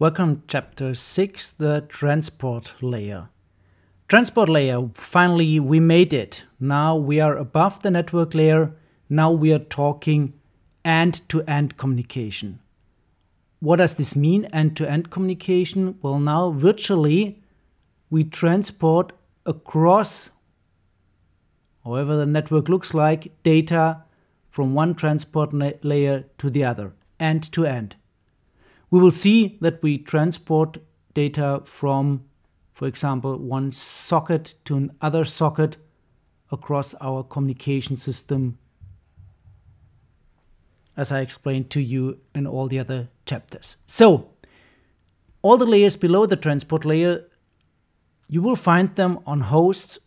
Welcome Chapter 6, the transport layer. Transport layer, finally we made it. Now we are above the network layer. Now we are talking end-to-end communication. What does this mean, end-to-end communication? Well, now virtually we transport across, however the network looks like, data from one transport layer to the other, end-to-end. We will see that we transport data from, for example, one socket to another socket across our communication system, as I explained to you in all the other chapters. So, all the layers below the transport layer, you will find them on hosts,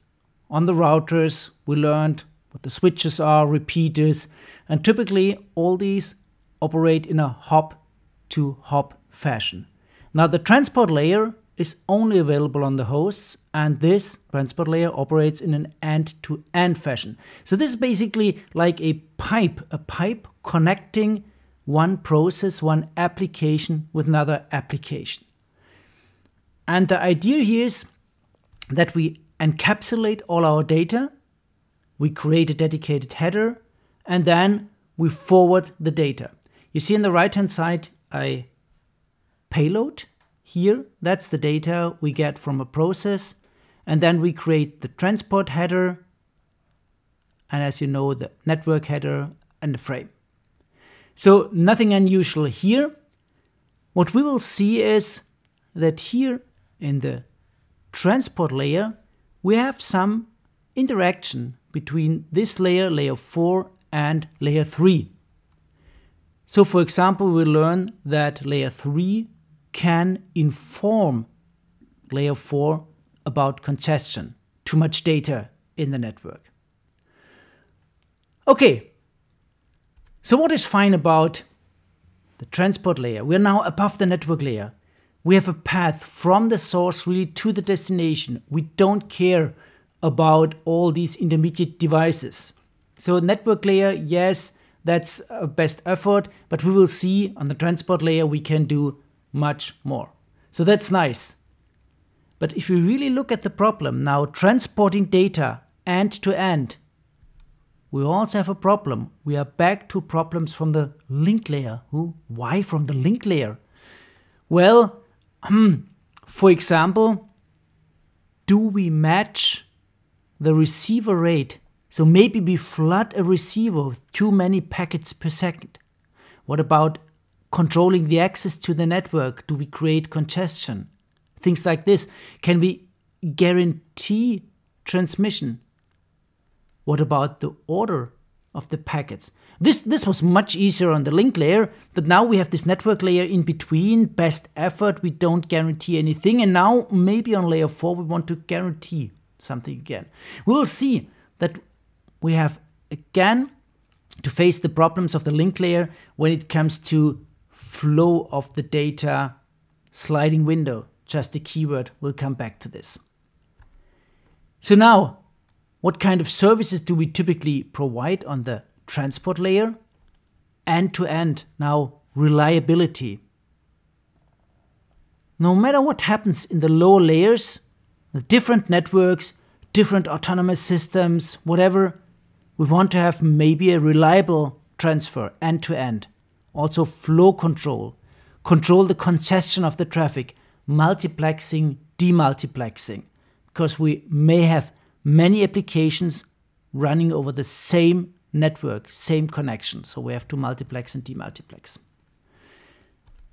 on the routers. We learned what the switches are, repeaters, and typically all these operate in a hop-to-hop fashion. Now the transport layer is only available on the hosts, and this transport layer operates in an end-to-end fashion. So this is basically like a pipe connecting one process, one application with another application. And the idea here is that we encapsulate all our data, we create a dedicated header, and then we forward the data. You see on the right-hand side a payload here. That's the data we get from a process. And then we create the transport header. And as you know, the network header and the frame. So nothing unusual here. What we will see is that here in the transport layer, we have some interaction between this layer, layer 4, and layer 3. So, for example, we learn that layer 3 can inform layer 4 about congestion, too much data in the network. Okay, so what is fine about the transport layer? We are now above the network layer. We have a path from the source really to the destination. We don't care about all these intermediate devices. So, network layer, yes, that's a best effort, but we will see on the transport layer we can do much more. So that's nice. But if we really look at the problem now, transporting data end to end, we also have a problem. We are back to problems from the link layer. Why from the link layer? Well, for example, do we match the receiver rate? So maybe we flood a receiver with too many packets per second. What about controlling the access to the network? Do we create congestion? Things like this. Can we guarantee transmission? What about the order of the packets? This was much easier on the link layer, but now we have this network layer in between, best effort, we don't guarantee anything, and now maybe on layer 4 we want to guarantee something again. We'll see that we have again to face the problems of the link layer when it comes to flow of the data, sliding window, just a keyword, we'll come back to this. So now, what kind of services do we typically provide on the transport layer? End-to-end, now reliability. No matter what happens in the lower layers, the different networks, different autonomous systems, whatever, we want to have maybe a reliable transfer end-to-end. Also flow control, control the congestion of the traffic, multiplexing, demultiplexing, because we may have many applications running over the same network, same connection. So we have to multiplex and demultiplex.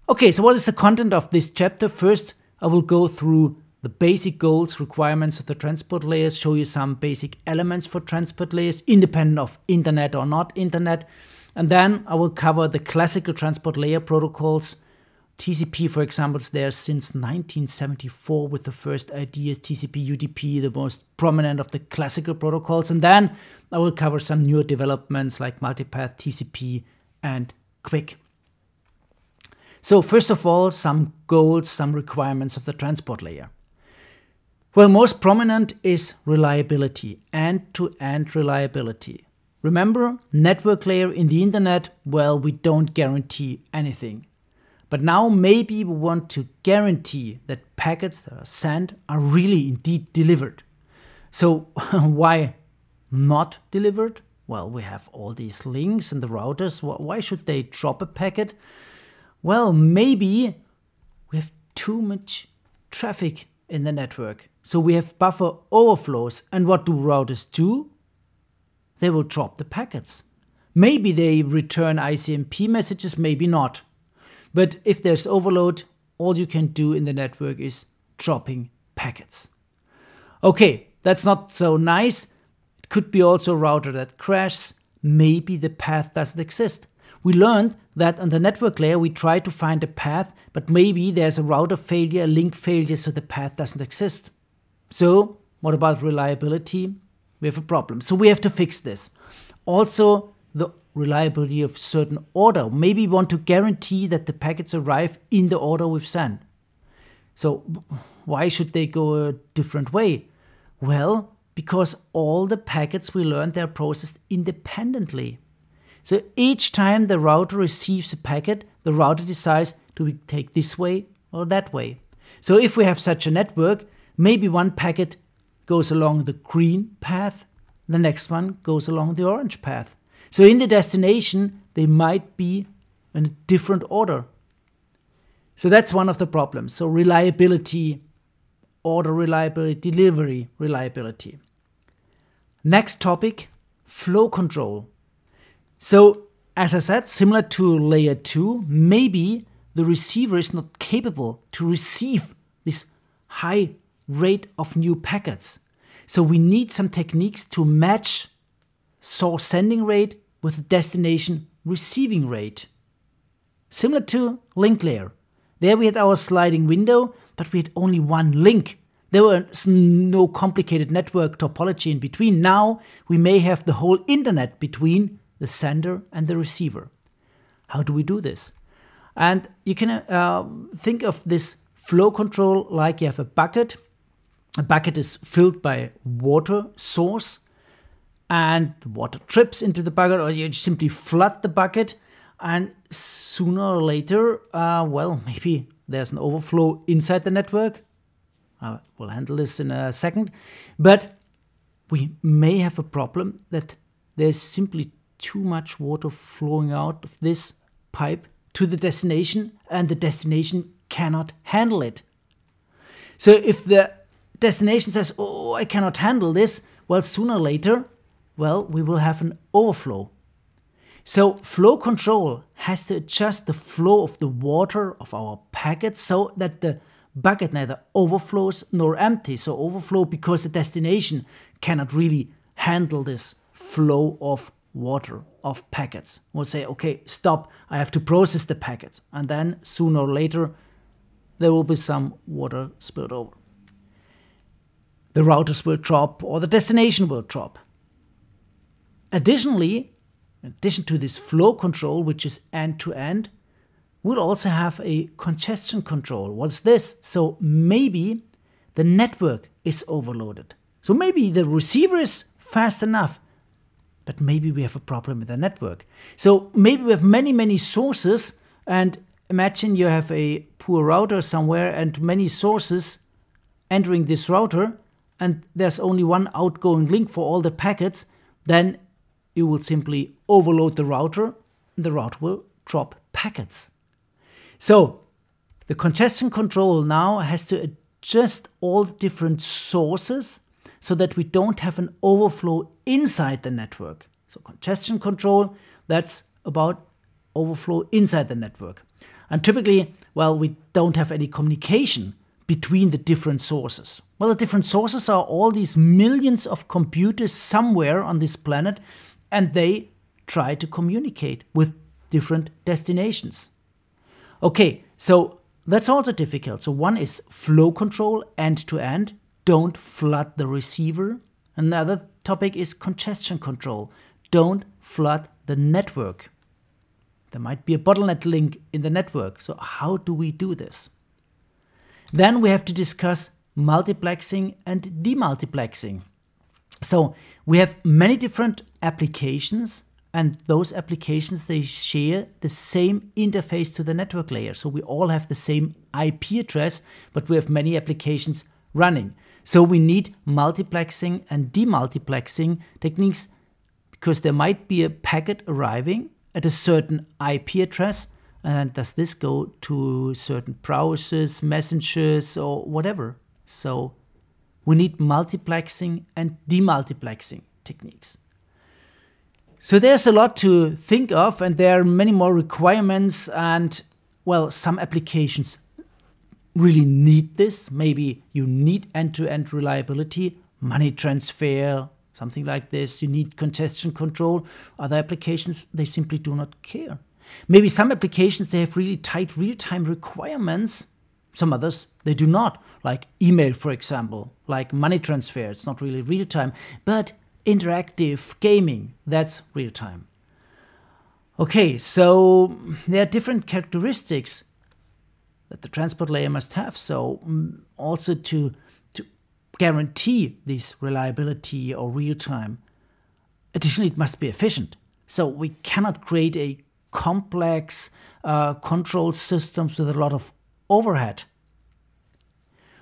Okay, so what is the content of this chapter? First, I will go through the basic goals, requirements of the transport layers, show you some basic elements for transport layers, independent of internet or not internet. And then I will cover the classical transport layer protocols. TCP, for example, is there since 1974 with the first ideas, TCP UDP, the most prominent of the classical protocols. And then I will cover some newer developments like multipath, TCP, and QUIC. So first of all, some goals, some requirements of the transport layer. Well, most prominent is reliability, end-to-end reliability. Remember, network layer in the internet, well, we don't guarantee anything. But now maybe we want to guarantee that packets that are sent are really indeed delivered. So why not delivered? Well, we have all these links in the routers. Why should they drop a packet? Well, maybe we have too much traffic in the network. So we have buffer overflows. And what do routers do? They will drop the packets. Maybe they return ICMP messages, maybe not. But if there's overload, all you can do in the network is dropping packets. Okay, that's not so nice. It could be also a router that crashes. Maybe the path doesn't exist. We learned that on the network layer, we try to find a path, but maybe there's a router failure, a link failure, so the path doesn't exist. So what about reliability? We have a problem. So we have to fix this. Also, the reliability of certain order. Maybe we want to guarantee that the packets arrive in the order we've sent. So why should they go a different way? Well, because all the packets we learned, they're processed independently. So each time the router receives a packet, the router decides, do we take this way or that way? So if we have such a network, maybe one packet goes along the green path, the next one goes along the orange path. So in the destination, they might be in a different order. So that's one of the problems. So reliability, order reliability, delivery reliability. Next topic, flow control. So as I said, similar to layer 2, maybe the receiver is not capable to receive this high rate of new packets. So we need some techniques to match source sending rate with the destination receiving rate. Similar to link layer. There we had our sliding window, but we had only one link. There was no complicated network topology in between. Now we may have the whole internet between the sender and the receiver. How do we do this? And you can think of this flow control like you have a bucket. A bucket is filled by water source, and the water drips into the bucket, or you simply flood the bucket, and sooner or later, well, maybe there's an overflow inside the network. We'll handle this in a second, but we may have a problem that there's simply too much water flowing out of this pipe to the destination, and the destination cannot handle it. So if the destination says, oh, I cannot handle this, well, sooner or later, well, we will have an overflow. So flow control has to adjust the flow of the water of our packet so that the bucket neither overflows nor empties. So overflow because the destination cannot really handle this flow of water of packets. We'll say, okay, stop, I have to process the packets. And then sooner or later, there will be some water spilled over. The routers will drop or the destination will drop. Additionally, in addition to this flow control, which is end-to-end, we'll also have a congestion control. What's this? So maybe the network is overloaded. So maybe the receiver is fast enough, but maybe we have a problem with the network. So maybe we have many, many sources, and imagine you have a poor router somewhere and many sources entering this router, and there's only one outgoing link for all the packets, then you will simply overload the router, and the router will drop packets. So the congestion control now has to adjust all the different sources so that we don't have an overflow inside the network. So congestion control, that's about overflow inside the network. And typically, well, we don't have any communication between the different sources. Well, the different sources are all these millions of computers somewhere on this planet, and they try to communicate with different destinations. Okay, so that's also difficult. So one is flow control end-to-end. Don't flood the receiver. Another topic is congestion control. Don't flood the network. There might be a bottleneck link in the network. So how do we do this? Then we have to discuss multiplexing and demultiplexing. So we have many different applications, And those applications, they share the same interface to the network layer. So we all have the same IP address, but we have many applications running. So we need multiplexing and demultiplexing techniques, because there might be a packet arriving at a certain IP address. And does this go to certain browsers, messengers, or whatever? So we need multiplexing and demultiplexing techniques. So there's a lot to think of, and there are many more requirements, and well, some applications really need this. Maybe you need end-to-end reliability, money transfer, something like this. You need congestion control. Other applications, they simply do not care. Maybe some applications, they have really tight real-time requirements. Some others, they do not, like email, for example, like money transfer. It's not really real-time, but interactive gaming, that's real-time. Okay, so there are different characteristics that the transport layer must have. So also to guarantee this reliability or real-time. Additionally, it must be efficient. So we cannot create a complex control systems with a lot of overhead.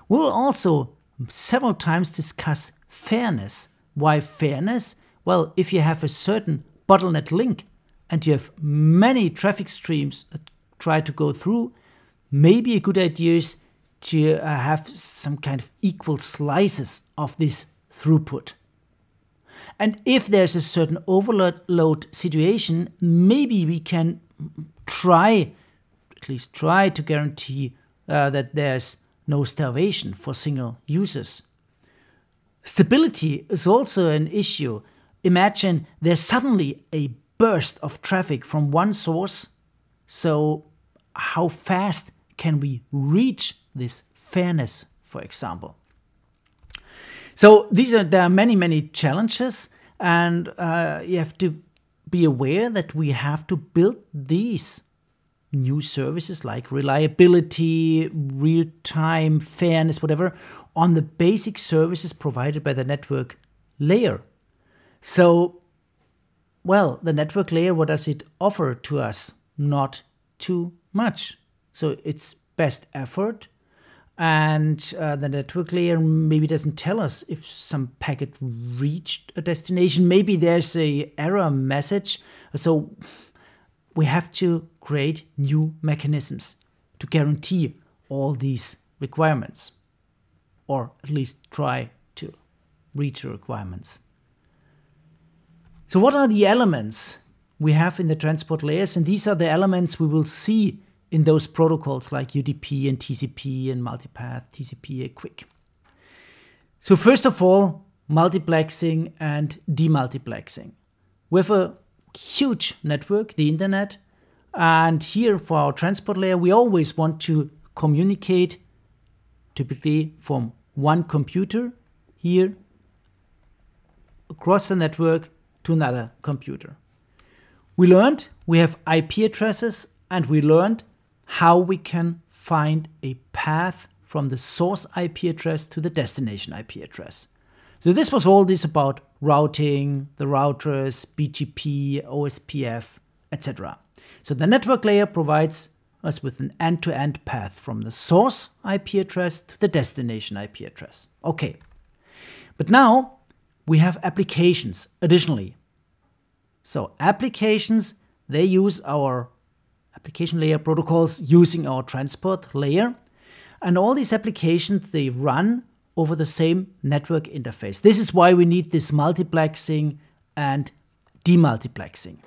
We'll also several times discuss fairness. Why fairness? Well, if you have a certain bottleneck link and you have many traffic streams that try to go through, maybe a good idea is to have some kind of equal slices of this throughput. And if there's a certain overload situation, maybe we can try, at least try, to guarantee that there's no starvation for single users. Stability is also an issue. Imagine there's suddenly a burst of traffic from one source. So how fast can we reach this fairness, for example? So there are many, many challenges, and you have to be aware that we have to build these new services like reliability, real-time, fairness, whatever, on the basic services provided by the network layer. So, well, the network layer, what does it offer to us? Not too much. So it's best effort, and the network layer maybe doesn't tell us if some packet reached a destination. Maybe there's an error message. So we have to create new mechanisms to guarantee all these requirements, or at least try to reach the requirements. So what are the elements we have in the transport layers? And these are the elements we will see in those protocols like UDP and TCP and multipath, TCP, quick. So first of all, multiplexing and demultiplexing. We have a huge network, the internet, and here for our transport layer, we always want to communicate typically from one computer here across the network to another computer. We learned we have IP addresses, and we learned how we can find a path from the source IP address to the destination IP address. So this was all this about routing, the routers, BGP, OSPF, etc. So the network layer provides us with an end-to-end path from the source IP address to the destination IP address. Okay, but now we have applications additionally. So applications, they use our application layer protocols using our transport layer. And all these applications, they run over the same network interface. This is why we need this multiplexing and demultiplexing.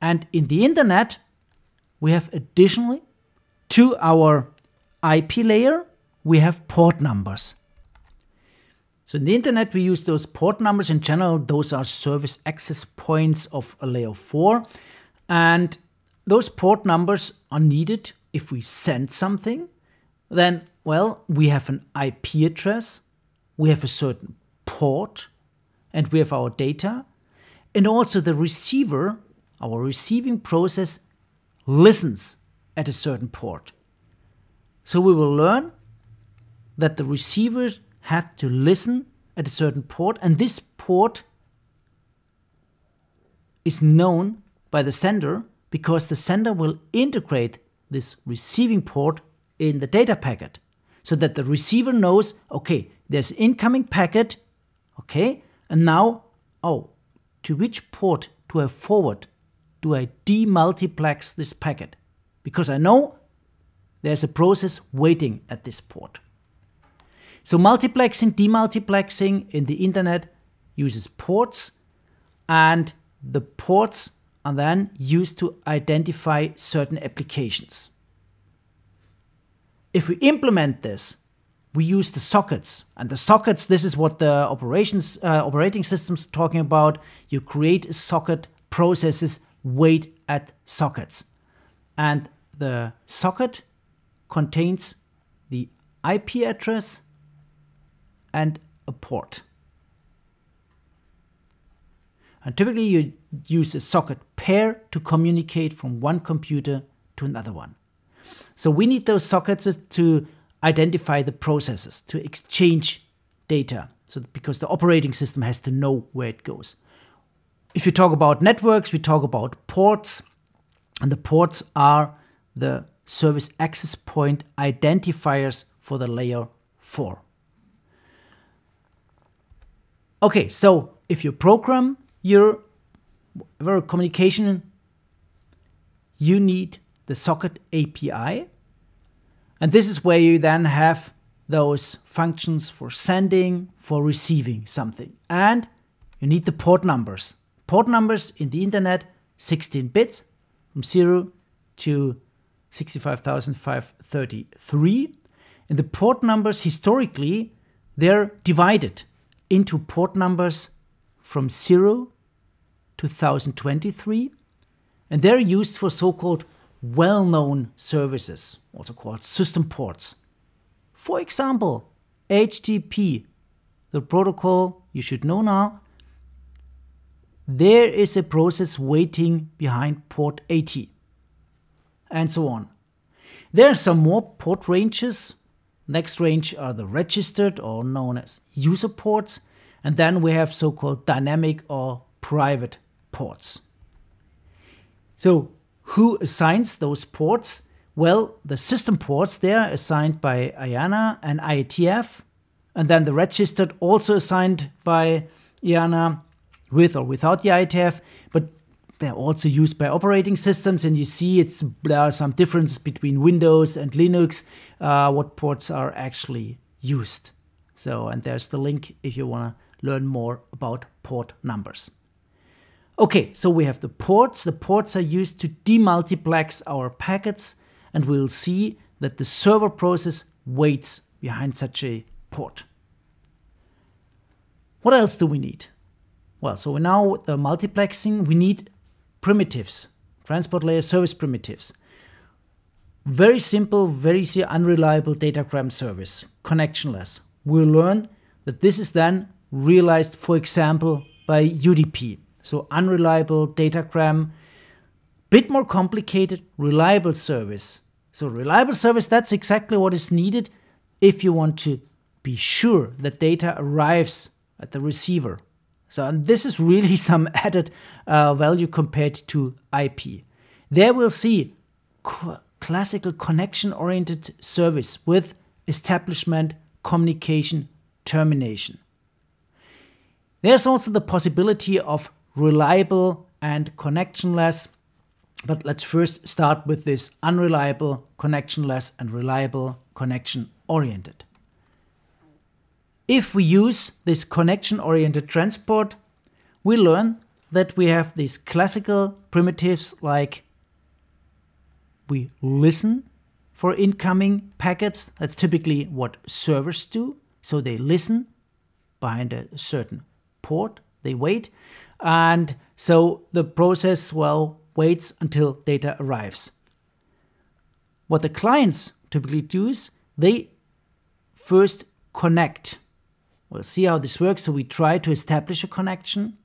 And in the internet, we have additionally to our IP layer, we have port numbers. So in the internet, we use those port numbers. In general, those are service access points of a layer 4. And those port numbers are needed if we send something. Then, well, we have an IP address, we have a certain port, and we have our data. And also the receiver, our receiving process, listens at a certain port. So we will learn that the receiver has to listen at a certain port, and this port is known by the sender because the sender will integrate this receiving port in the data packet so that the receiver knows, okay, there's incoming packet, okay, and now, oh, to which port do I forward? Do I demultiplex this packet? Because I know there's a process waiting at this port. So multiplexing, demultiplexing in the internet uses ports, and the ports are then used to identify certain applications. If we implement this, we use the sockets. And the sockets, this is what the operating system's talking about. You create a socket, processes wait at sockets. And the socket contains the IP address and a port. And typically you use a socket pair to communicate from one computer to another one. So we need those sockets to identify the processes, to exchange data. So because the operating system has to know where it goes. If you talk about networks, we talk about ports, and the ports are the service access point identifiers for the layer 4. Okay, so if you program your communication, you need the socket API. And this is where you then have those functions for sending, for receiving something. And you need the port numbers. Port numbers in the internet, 16 bits, from 0 to 65,533. And the port numbers, historically, they're divided into port numbers from 0 to 1023. And they're used for so-called well-known services, also called system ports. For example, HTTP, the protocol you should know now. There is a process waiting behind port 80, and so on. There are some more port ranges. Next range are the registered or known as user ports. And then we have so-called dynamic or private ports. So, who assigns those ports? Well, the system ports, they are assigned by IANA and IETF, and then the registered also assigned by IANA with or without the IETF, but they're also used by operating systems, and you see there are some differences between Windows and Linux, what ports are actually used. So, and there's the link if you want to learn more about port numbers. Okay, so we have the ports. The ports are used to demultiplex our packets, and we'll see that the server process waits behind such a port. What else do we need? Well, so now the multiplexing, we need primitives, transport layer service primitives. Very simple, very unreliable datagram service, connectionless. We'll learn that this is then realized, for example, by UDP. So unreliable datagram, bit more complicated, reliable service. So reliable service, that's exactly what is needed if you want to be sure that data arrives at the receiver. So, and this is really some added value compared to IP. There we'll see classical connection-oriented service with establishment, communication, termination. There's also the possibility of reliable and connectionless, but let's first start with this unreliable, connectionless, and reliable connection-oriented. If we use this connection-oriented transport, we learn that we have these classical primitives like we listen for incoming packets. That's typically what servers do. So they listen behind a certain port, they wait. And so the process, well, waits until data arrives. What the clients typically do is they first connect. We'll see how this works. So we try to establish a connection.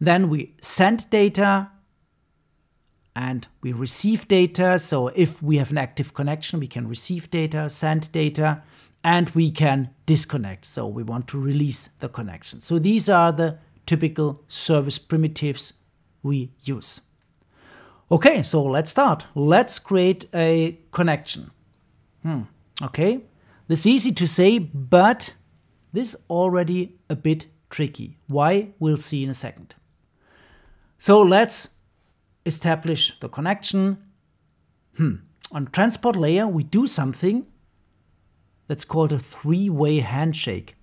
Then we send data and we receive data. So if we have an active connection, we can receive data, send data, and we can disconnect. So we want to release the connection. So these are the typical service primitives we use. Okay, so let's start. Let's create a connection. Okay, this is easy to say, but this is already a bit tricky. Why? We'll see in a second. So let's establish the connection. On transport layer, we do something that's called a three-way handshake.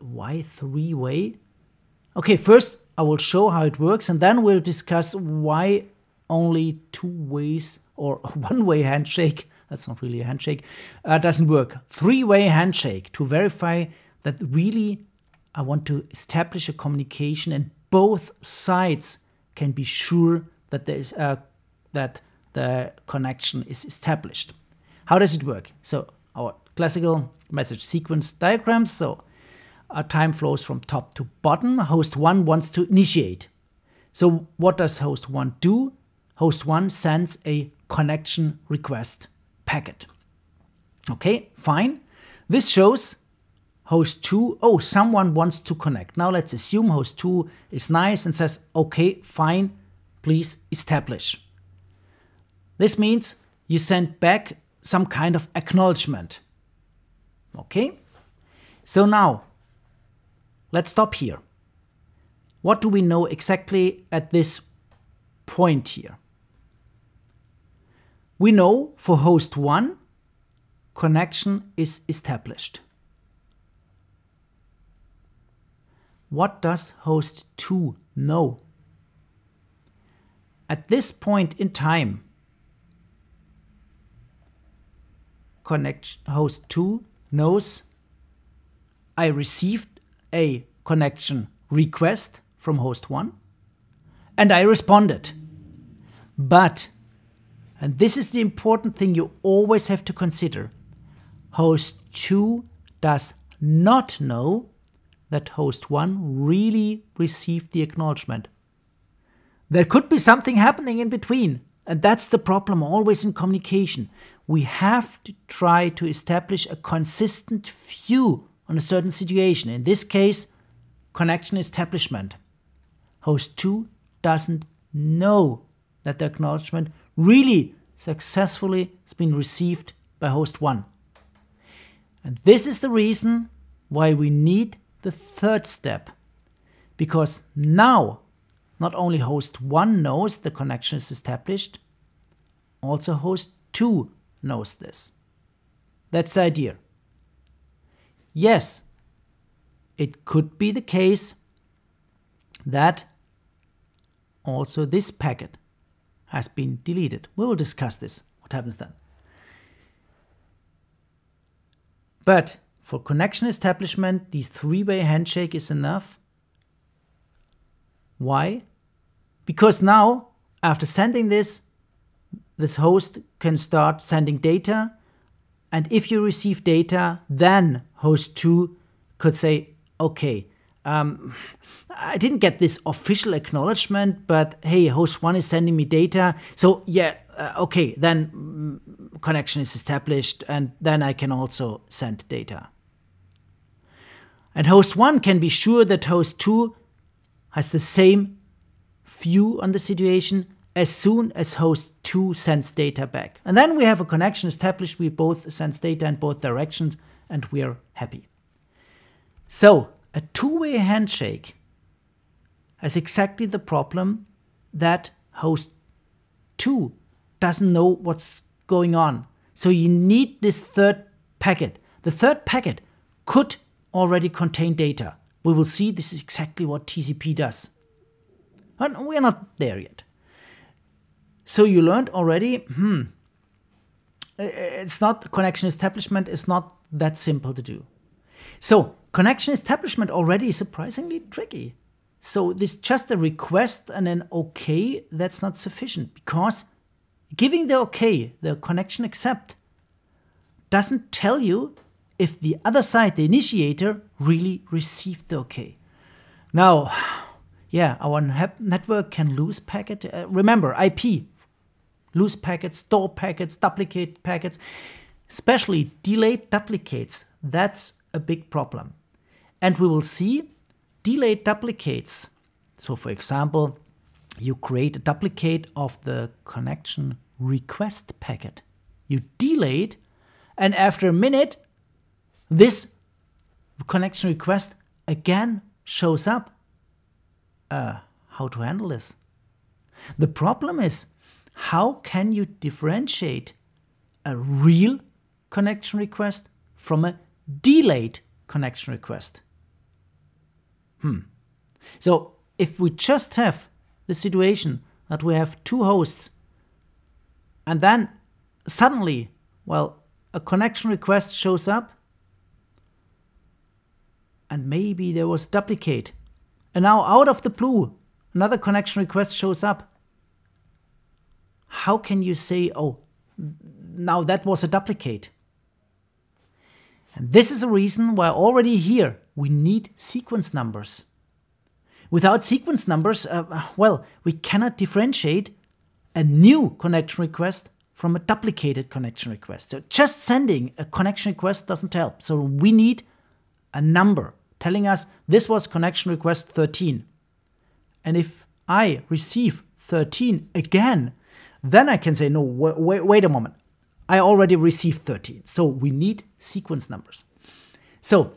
Why three-way? Okay, first I will show how it works, and then we'll discuss why only two ways or one-way handshake, that's not really a handshake, doesn't work. Three-way handshake to verify that really I want to establish a communication and both sides can be sure that there is that the connection is established. How does it work? So our classical message sequence diagrams. So our time flows from top to bottom. Host 1 wants to initiate. So what does host 1 do? Host 1 sends a connection request packet. Okay, fine. This shows host 2, oh, someone wants to connect. Now let's assume host 2 is nice and says, okay, fine, please establish. This means you send back some kind of acknowledgement. Okay, so now let's stop here. What do we know exactly at this point here? We know for host 1, connection is established. What does host 2 know? At this point in time, host 2 knows I received a connection request from host 1 and I responded. But, and this is the important thing you always have to consider, host 2 does not know that host 1 really received the acknowledgement. There could be something happening in between, and that's the problem always in communication. We have to try to establish a consistent view on a certain situation. In this case, connection establishment. Host 2 doesn't know that the acknowledgement really successfully has been received by host 1. And this is the reason why we need the third step. Because now, not only host 1 knows the connection is established, also host 2 knows this. That's the idea. Yes, it could be the case that also this packet has been deleted. We will discuss this, what happens then. But for connection establishment, this three-way handshake is enough. Why? Because now, after sending this, this host can start sending data. And if you receive data, then host 2 could say, okay, I didn't get this official acknowledgement, but hey, host 1 is sending me data. So yeah, okay, then connection is established and then I can also send data. And host 1 can be sure that host 2 has the same view on the situation as soon as host 2 sends data back. And then we have a connection established, we both send data in both directions, and we are happy. So a two-way handshake has exactly the problem that host 2 doesn't know what's going on. So you need this third packet. The third packet could already contain data. We will see this is exactly what TCP does. And we are not there yet. So you learned already, it's not connection establishment, it's not that simple to do. So connection establishment already is surprisingly tricky. So this just a request and an okay, that's not sufficient because giving the okay, the connection accept, doesn't tell you if the other side, the initiator, really received the okay. Now, yeah, our network can lose packet. Remember, IP. Loose packets, store packets, duplicate packets, especially delayed duplicates. That's a big problem. And we will see delayed duplicates. So for example, you create a duplicate of the connection request packet. You delay it, and after a minute, this connection request again shows up. How to handle this? The problem is, how can you differentiate a real connection request from a delayed connection request? So if we just have the situation that we have two hosts and then suddenly, well, a connection request shows up and maybe there was a duplicate and now out of the blue another connection request shows up. How can you say, oh, now that was a duplicate? And this is a reason why already here we need sequence numbers. Without sequence numbers, well, we cannot differentiate a new connection request from a duplicated connection request. So just sending a connection request doesn't help. So we need a number telling us this was connection request 13. And if I receive 13 again, then I can say, no, wait a moment. I already received 13. So we need sequence numbers. So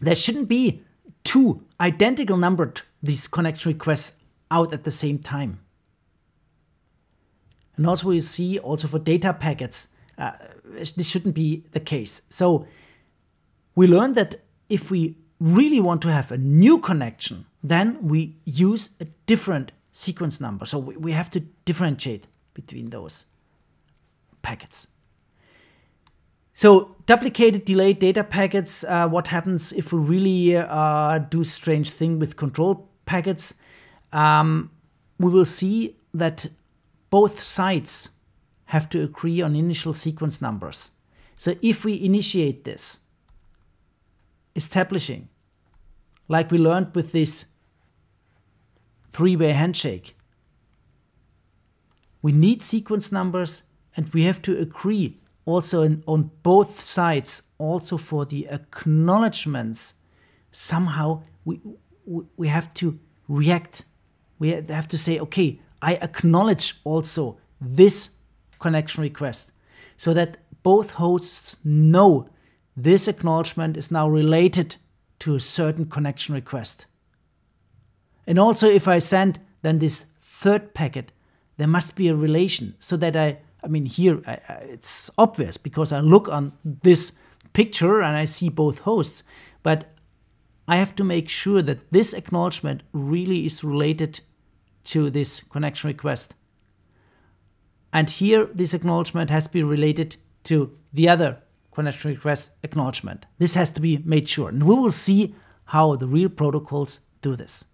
there shouldn't be two identical numbered these connection requests out at the same time. And also we see also for data packets, this shouldn't be the case. So we learned that if we really want to have a new connection, then we use a different sequence number. So we have to differentiate between those packets. So duplicated, delayed data packets, what happens if we really do strange thing with control packets? We will see that both sides have to agree on initial sequence numbers. So if we initiate this, establishing, like we learned with this three-way handshake, we need sequence numbers. And we have to agree also on both sides, also for the acknowledgements. Somehow we have to react. We have to say, okay, I acknowledge also this connection request, so that both hosts know this acknowledgement is now related to a certain connection request. And also if I send then this third packet, there must be a relation so that I mean, here it's obvious because I look on this picture and I see both hosts, but I have to make sure that this acknowledgement really is related to this connection request. And here, this acknowledgement has to be related to the other connection request acknowledgement. This has to be made sure. And we will see how the real protocols do this.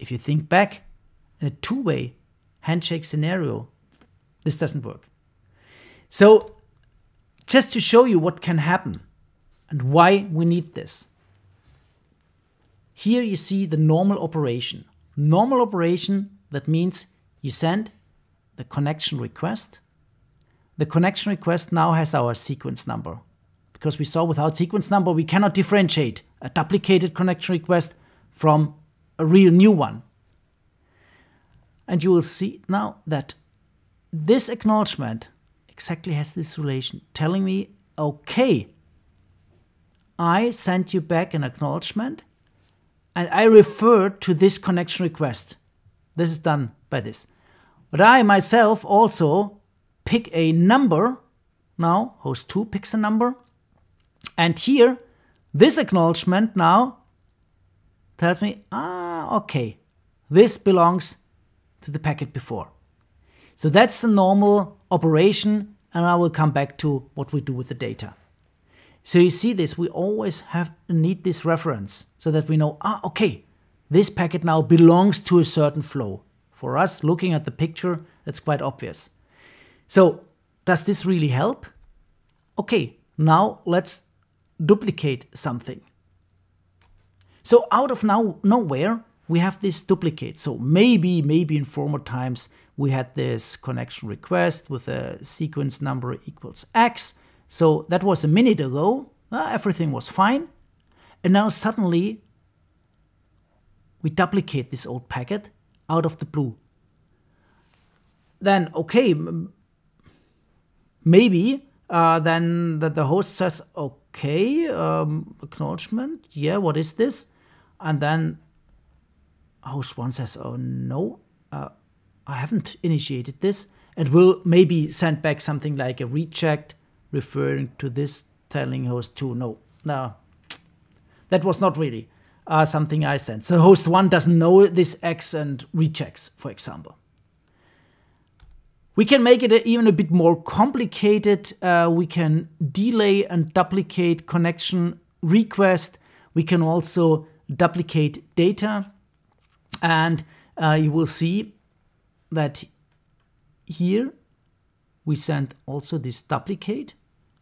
If you think back, in a two-way handshake scenario, this doesn't work. So just to show you what can happen and why we need this. Here you see the normal operation. Normal operation, that means you send the connection request. The connection request now has our sequence number. Because we saw without sequence number, we cannot differentiate a duplicated connection request from a real new one. And you will see now that this acknowledgement exactly has this relation, telling me, okay, I sent you back an acknowledgement and I refer to this connection request. This is done by this. But I myself also pick a number. Now, host 2 picks a number. And here, this acknowledgement now tells me, ah, okay, this belongs to the packet before. So that's the normal operation, and I will come back to what we do with the data. So you see this, we always need this reference so that we know, ah, okay, this packet now belongs to a certain flow. For us, looking at the picture, that's quite obvious. So does this really help? Okay, now let's duplicate something. So out of nowhere, we have this duplicate. So maybe in former times, we had this connection request with a sequence number equals X. So that was a minute ago. Everything was fine. And now suddenly we duplicate this old packet out of the blue. Then, okay, maybe then the host says, okay, acknowledgement, yeah, what is this? And then host one says, oh no, I haven't initiated this, and will maybe send back something like a reject referring to this, telling host two, no, that was not really something I sent. So host one doesn't know this X and rejects, for example. We can make it even a bit more complicated. We can delay and duplicate connection request. We can also duplicate data. And you will see that here we send also this duplicate.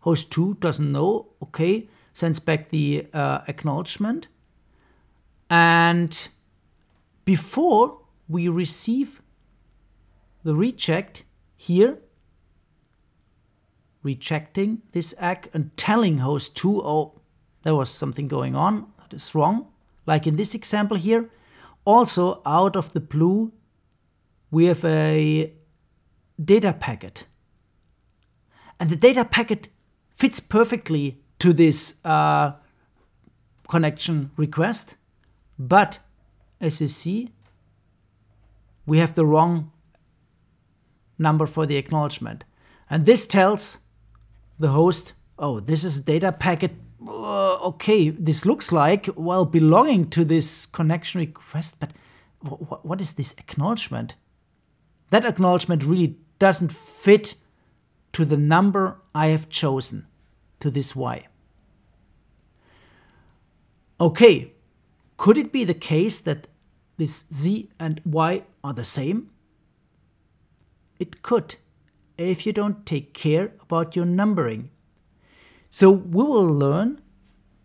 Host 2 doesn't know, okay, sends back the acknowledgement. And before we receive the reject, here, rejecting this ACK and telling host 2, oh, there was something going on that is wrong, like in this example here. Also, out of the blue, we have a data packet. And the data packet fits perfectly to this connection request, but as you see, we have the wrong number for the acknowledgement. And this tells the host, oh, this is a data packet, okay, this looks like, well, belonging to this connection request, but what is this acknowledgement? That acknowledgement really doesn't fit to the number I have chosen, to this Y. Okay, could it be the case that this Z and Y are the same? It could, if you don't take care about your numbering. So we will learn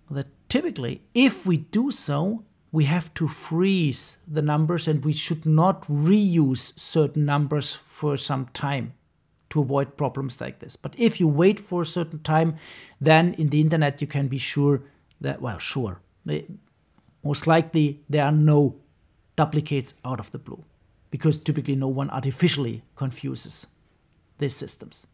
that typically, if we do so, we have to freeze the numbers and we should not reuse certain numbers for some time to avoid problems like this. But if you wait for a certain time, then in the internet you can be sure that, well, sure, most likely there are no duplicates out of the blue, because typically no one artificially confuses these systems.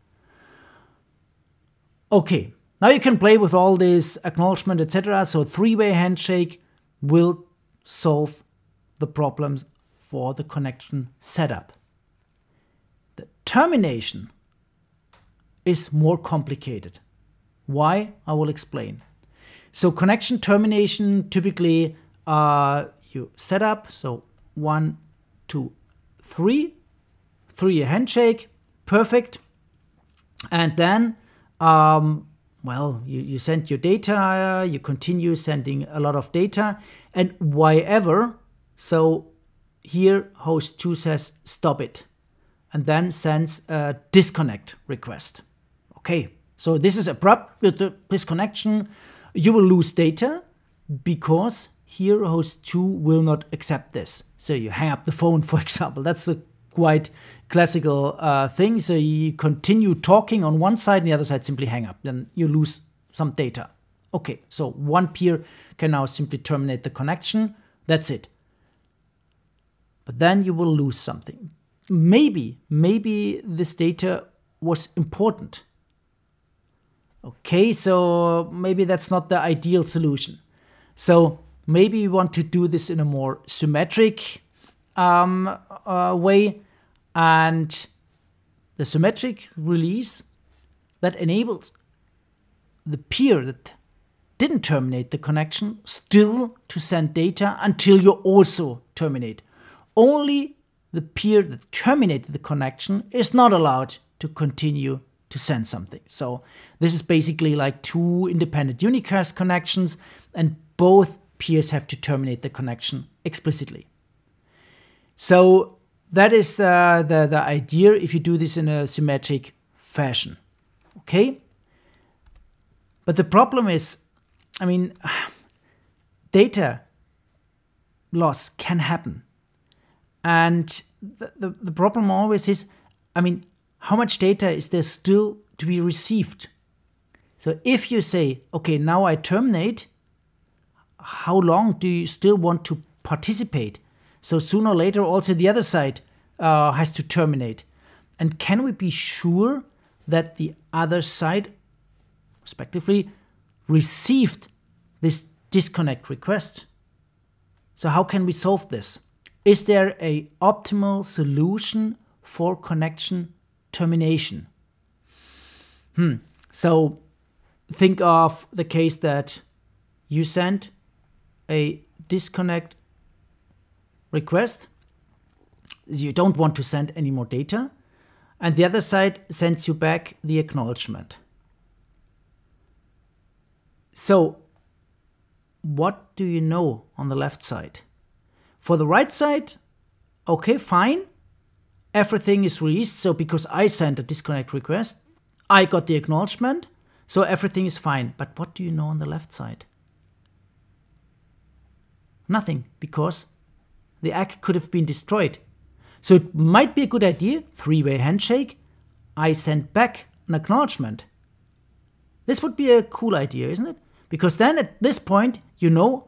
Okay, now you can play with all this acknowledgement, etc. So three-way handshake will solve the problems for the connection setup. The termination is more complicated. Why? I will explain. So connection termination, typically you set up, so 1, 2, 3, handshake, perfect. And then, well, you send your data, you continue sending a lot of data, and why ever. So here host 2 says stop it, and then sends a disconnect request. Okay, so this is abrupt with the disconnection. You will lose data because here host 2 will not accept this. So you hang up the phone, for example. That's a quite classical thing. So you continue talking on one side and the other side simply hang up. Then you lose some data. Okay, so one peer can now simply terminate the connection. That's it. But then you will lose something. Maybe this data was important. Okay, so maybe that's not the ideal solution. So maybe you want to do this in a more symmetric way, and the symmetric release that enables the peer that didn't terminate the connection still to send data until you also terminate. Only the peer that terminated the connection is not allowed to continue to send something. So this is basically like two independent unicast connections, and both peers have to terminate the connection explicitly. So that is the idea if you do this in a symmetric fashion. Okay? But the problem is, I mean, data loss can happen. And the problem always is, I mean, how much data is there still to be received? So if you say, okay, now I terminate, how long do you still want to participate? So sooner or later, also the other side has to terminate. And can we be sure that the other side, respectively, received this disconnect request? So how can we solve this? Is there an optimal solution for connection termination? So think of the case that you send a disconnect request. You don't want to send any more data. And the other side sends you back the acknowledgement. So what do you know on the left side? For the right side, okay, fine. Everything is released. So because I sent a disconnect request, I got the acknowledgement. So everything is fine. But what do you know on the left side? Nothing, because the ACK could have been destroyed. So it might be a good idea, three-way handshake, I send back an acknowledgement. This would be a cool idea, isn't it? Because then at this point, you know,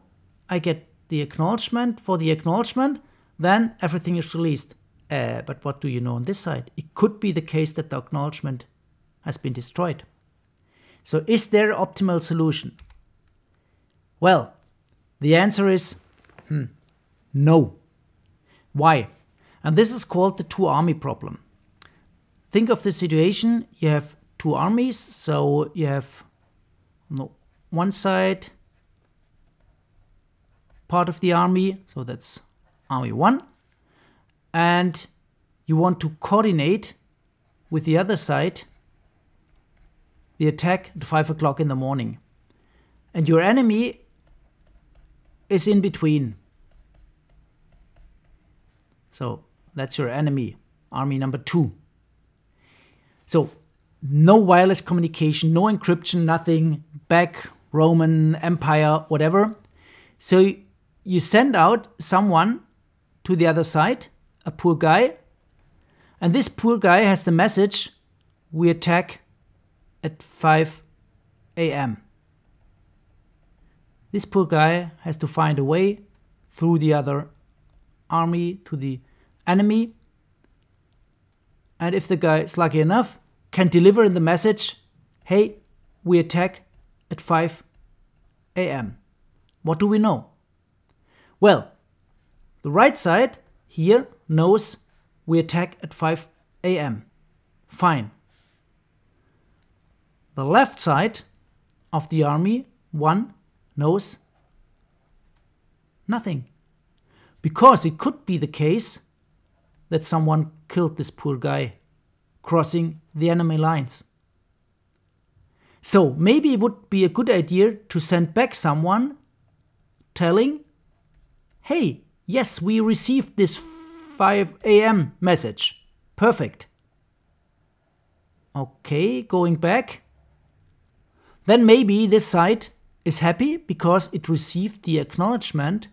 I get the acknowledgement for the acknowledgement, then everything is released. But what do you know on this side? It could be the case that the acknowledgement has been destroyed. So is there an optimal solution? Well, the answer is no. Why? And this is called the two-army problem. Think of the situation, you have two armies, so you have on one side part of the army, so that's army one, and you want to coordinate with the other side the attack at 5 o'clock in the morning. And your enemy is in between. So that's your enemy, army number two. So no wireless communication, no encryption, nothing, back, Roman Empire, whatever. So you send out someone to the other side, a poor guy, and this poor guy has the message, we attack at 5 a.m. This poor guy has to find a way through the other army, to the enemy, and if the guy is lucky enough, can deliver the message, hey, we attack at 5 a.m. What do we know? Well, the right side here knows we attack at 5 a.m. Fine. The left side of the army, one, knows nothing. Because it could be the case that someone killed this poor guy crossing the enemy lines. So maybe it would be a good idea to send back someone telling, hey, yes, we received this 5 a.m. message. Perfect. Okay, going back. Then maybe this side is happy because it received the acknowledgement.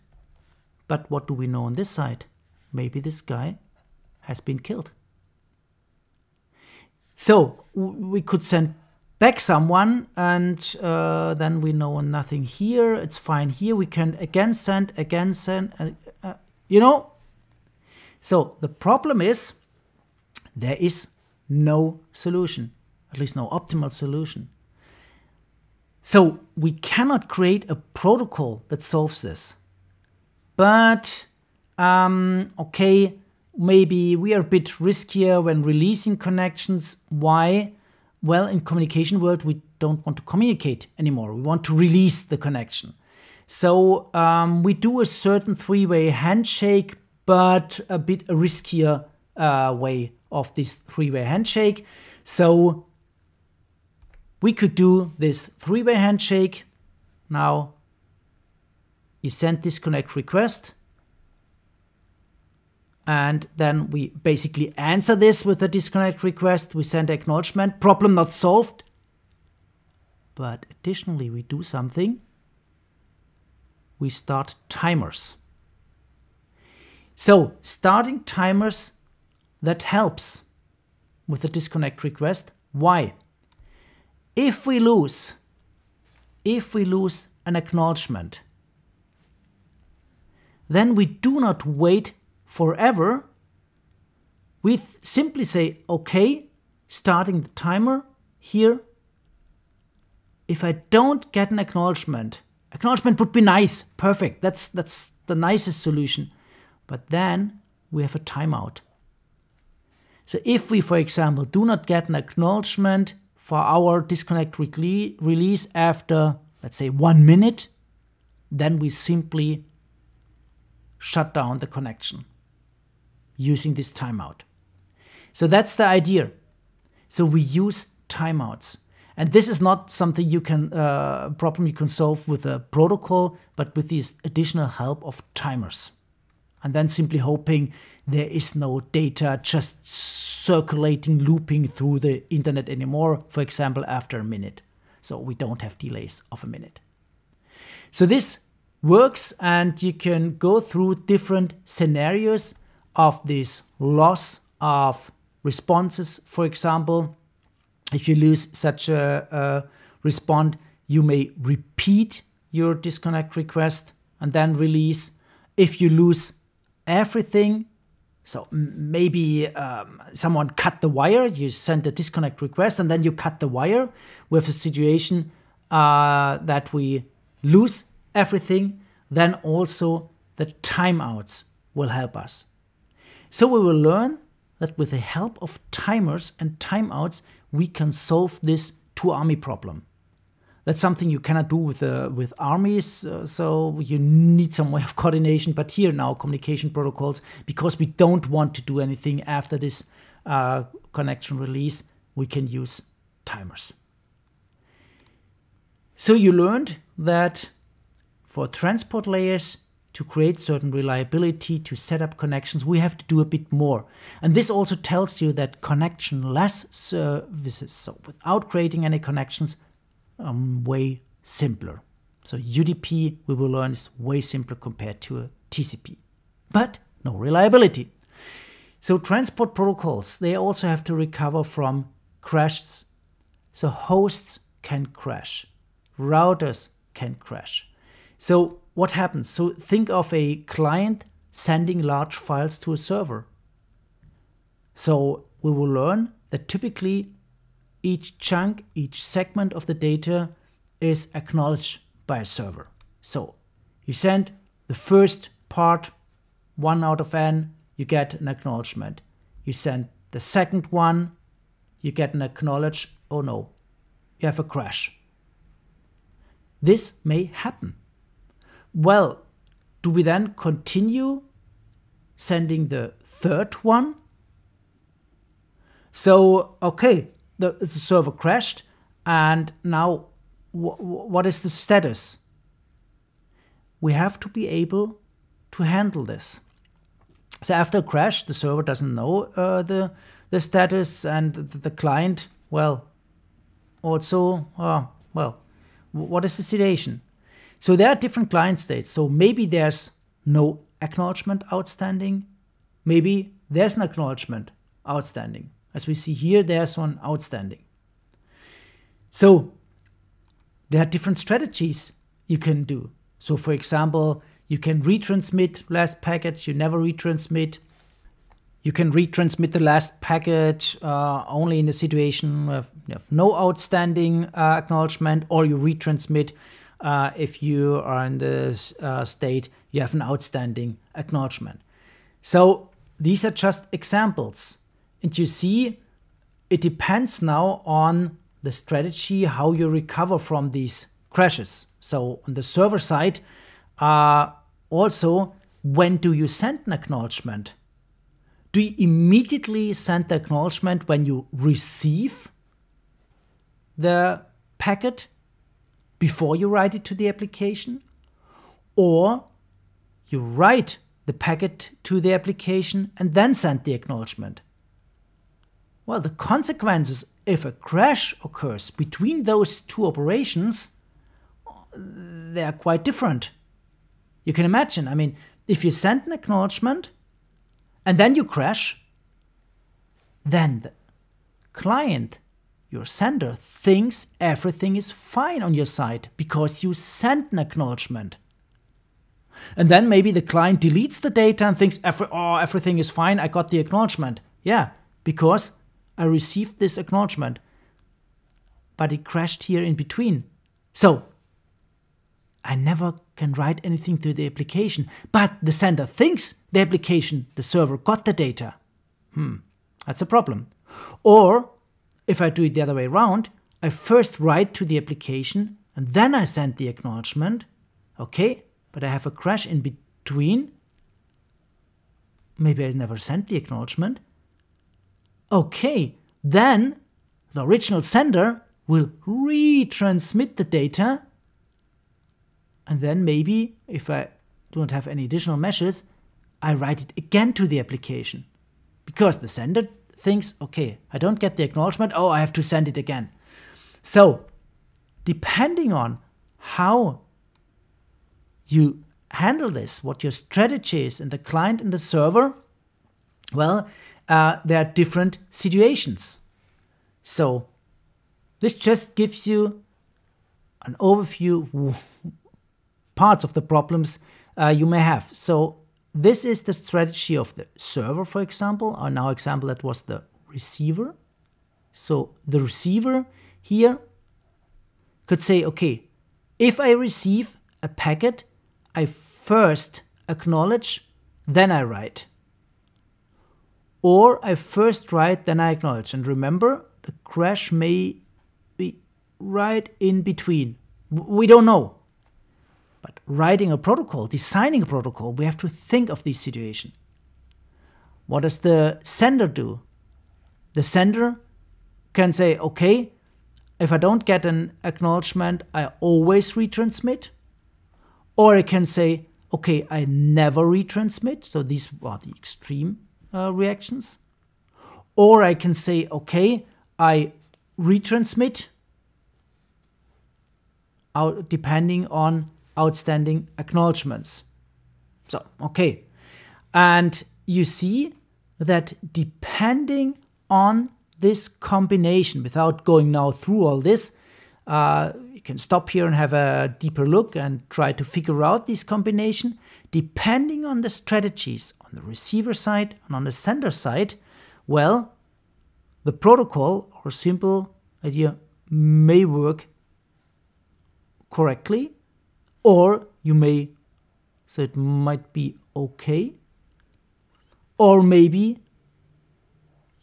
But what do we know on this side? Maybe this guy has been killed. So we could send back someone and then we know nothing here. It's fine here. We can again send, you know. So the problem is there is no solution, at least no optimal solution. So we cannot create a protocol that solves this. But, okay, maybe we are a bit riskier when releasing connections. Why? Well, in communication world, we don't want to communicate anymore. We want to release the connection. So we do a certain three-way handshake, but a bit a riskier way of this three-way handshake. So we could do this three-way handshake. Now you send disconnect request, and then we basically answer this with a disconnect request. We send acknowledgement, problem not solved. But additionally, we do something. We start timers. So starting timers, that helps with the disconnect request. Why? If we lose an acknowledgement, then we do not wait forever. We simply say, okay, starting the timer here. If I don't get an acknowledgement would be nice, perfect. That's the nicest solution. But then we have a timeout. So if we, for example, do not get an acknowledgement for our disconnect release after, let's say, 1 minute, then we simply shut down the connection using this timeout. So that's the idea. So we use timeouts. And this is not something you can problem you can solve with a protocol, but with this additional help of timers. And then simply hoping there is no data just circulating, looping through the internet anymore, for example, after 1 minute. So we don't have delays of 1 minute. So this works, and you can go through different scenarios of this loss of responses. For example, if you lose such a respond, you may repeat your disconnect request and then release. If you lose everything, so maybe someone cut the wire, you send a disconnect request and then you cut the wire. We have a situation that we lose everything, then also the timeouts will help us. So we will learn that with the help of timers and timeouts, we can solve this two-army problem. That's something you cannot do with armies, so you need some way of coordination, but here now communication protocols, because we don't want to do anything after this connection release, we can use timers. So you learned that for transport layers, to create certain reliability, to set up connections, we have to do a bit more. And this also tells you that connectionless services, so without creating any connections, are way simpler. So UDP, we will learn, is way simpler compared to a TCP. But no reliability. So transport protocols, they also have to recover from crashes. So hosts can crash. Routers can crash. So what happens? So think of a client sending large files to a server. So we will learn that typically each chunk, each segment of the data is acknowledged by a server. So you send the first part, 1 out of n, you get an acknowledgement. You send the second one, you get an acknowledge, oh no, you have a crash. This may happen. Well, do we then continue sending the third one? So, okay, the server crashed, and now what is the status? We have to be able to handle this. So after a crash, the server doesn't know the status, and the client, well, also, well, what is the situation? So there are different client states. So maybe there's no acknowledgement outstanding. Maybe there's an acknowledgement outstanding. As we see here, there's one outstanding. So there are different strategies you can do. So for example, you can retransmit last package, you never retransmit. You can retransmit the last package only in a situation where you have no outstanding acknowledgement, or you retransmit if you are in this state, you have an outstanding acknowledgement. So these are just examples. And you see, it depends now on the strategy, how you recover from these crashes. So on the server side, also, when do you send an acknowledgement? Do you immediately send the acknowledgement when you receive the packet, before you write it to the application? Or you write the packet to the application and then send the acknowledgement? Well, the consequences, if a crash occurs between those two operations, they are quite different. You can imagine, I mean, if you send an acknowledgement and then you crash, then the client, your sender, thinks everything is fine on your side because you sent an acknowledgement. And then maybe the client deletes the data and thinks, everything is fine, I got the acknowledgement. Yeah, because I received this acknowledgement. But it crashed here in between. So I never can write anything to the application. But the sender thinks the application, the server, got the data. That's a problem. Or if I do it the other way around, I first write to the application and then I send the acknowledgement. Okay, but I have a crash in between. Maybe I never sent the acknowledgement. Okay, then the original sender will retransmit the data. And then maybe, if I don't have any additional meshes, I write it again to the application. Because the sender thinks, okay, I don't get the acknowledgement, oh, I have to send it again. So, depending on how you handle this, what your strategy is, and the client and the server, well, there are different situations. So, this just gives you an overview of parts of the problems you may have. So, this is the strategy of the server, for example. On our example, that was the receiver. So, the receiver here could say, okay, if I receive a packet, I first acknowledge, then I write. Or I first write, then I acknowledge. And remember, the crash may be right in between. We don't know. But writing a protocol, designing a protocol, we have to think of this situation. What does the sender do? The sender can say, okay, if I don't get an acknowledgement, I always retransmit. Or I can say, okay, I never retransmit. So these are the extreme reactions. Or I can say, okay, I retransmit, depending on outstanding acknowledgements. So, okay. And you see that depending on this combination, without going now through all this, you can stop here and have a deeper look and try to figure out this combination. Depending on the strategies on the receiver side and on the sender side, well, the protocol or simple idea may work correctly, or you may, so it might be okay, or maybe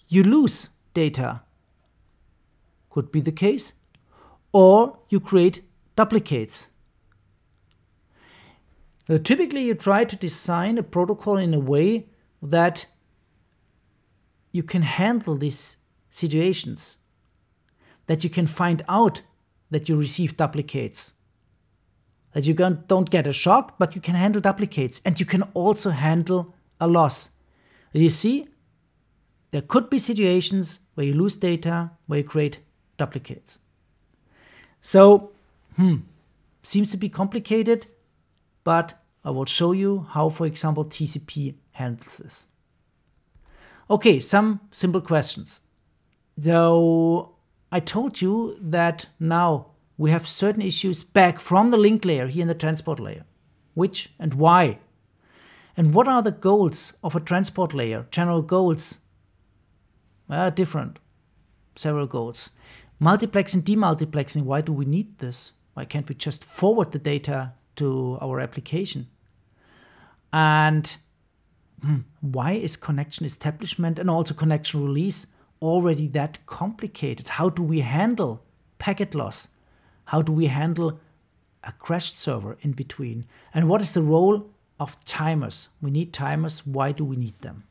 you lose data, could be the case, or you create duplicates. Now, typically you try to design a protocol in a way that you can handle these situations, that you can find out that you receive duplicates, that you don't get a shock, but you can handle duplicates and you can also handle a loss. You see, there could be situations where you lose data, where you create duplicates. So, seems to be complicated, but I will show you how, for example, TCP handles this. Okay, some simple questions. So, I told you that now we have certain issues back from the link layer here in the transport layer. Which and why? And what are the goals of a transport layer? General goals? Well, different. Several goals. Multiplexing, demultiplexing, why do we need this? Why can't we just forward the data to our application? And why is connection establishment and also connection release already that complicated? How do we handle packet loss? How do we handle a crashed server in between? And what is the role of timers? We need timers. Why do we need them?